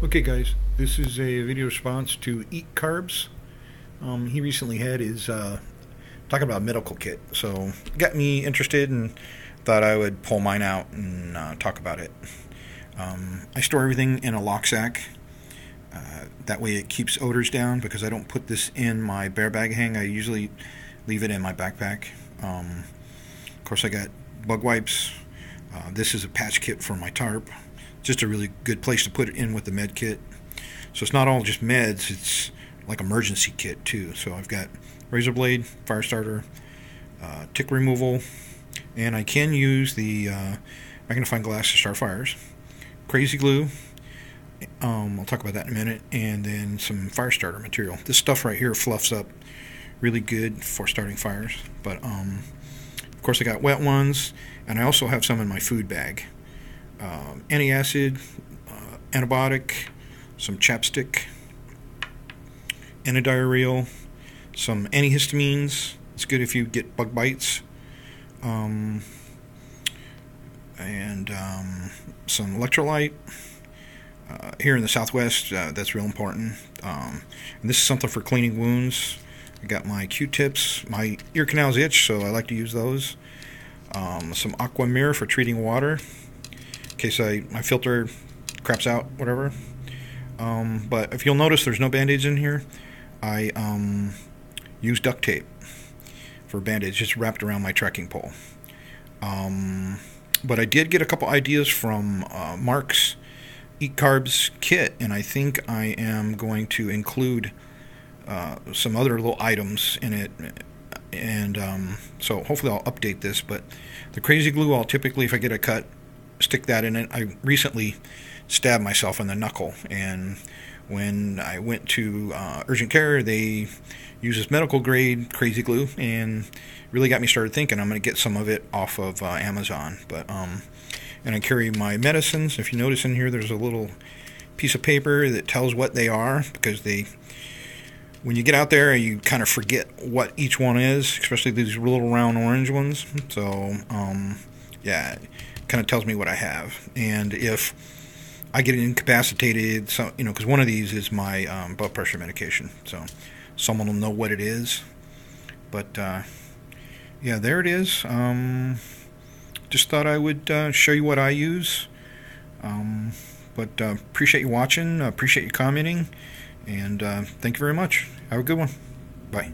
Okay guys, this is a video response to Eat Carbs. He recently had his talking about a medical kit, so it got me interested and thought I would pull mine out and talk about it. I store everything in a locksack. That way it keeps odors down because I don't put this in my bear bag hang. I usually leave it in my backpack. Of course I got bug wipes. This is a patch kit for my tarp. Just a really good place to put it in with the med kit. So it's not all just meds, it's like emergency kit too. So I've got razor blade, fire starter, tick removal, and I can use the magnifying glass to start fires, crazy glue, I'll talk about that in a minute, and then some fire starter material. This stuff right here fluffs up really good for starting fires, but of course I got wet ones, and I also have some in my food bag. Antacid, antibiotic, some chapstick, antidiarrheal, some antihistamines. It's good if you get bug bites, and some electrolyte. Here in the Southwest, that's real important. And this is something for cleaning wounds. I got my Q-tips. My ear canals itch, so I like to use those. Some Aquamira for treating water. In case my filter craps out, whatever. But if you'll notice, there's no band-aids in here. I use duct tape for band-aids, just wrapped around my trekking pole. But I did get a couple ideas from Mark's Eat Carbs kit, and I think I am going to include some other little items in it. And so hopefully I'll update this, but the crazy glue, I'll typically, if I get a cut, stick that in it. I recently stabbed myself in the knuckle, and when I went to urgent care, they use this medical grade crazy glue, and really got me started thinking. I'm going to get some of it off of Amazon, but and I carry my medicines. If you notice in here, there's a little piece of paper that tells what they are, because when you get out there, you kind of forget what each one is, especially these little round orange ones. So yeah. Kind of tells me what I have, and if I get incapacitated, so because one of these is my blood pressure medication, so someone will know what it is. But yeah, there it is. Just thought I would show you what I use. But appreciate you watching, appreciate you commenting, and thank you very much. Have a good one. Bye.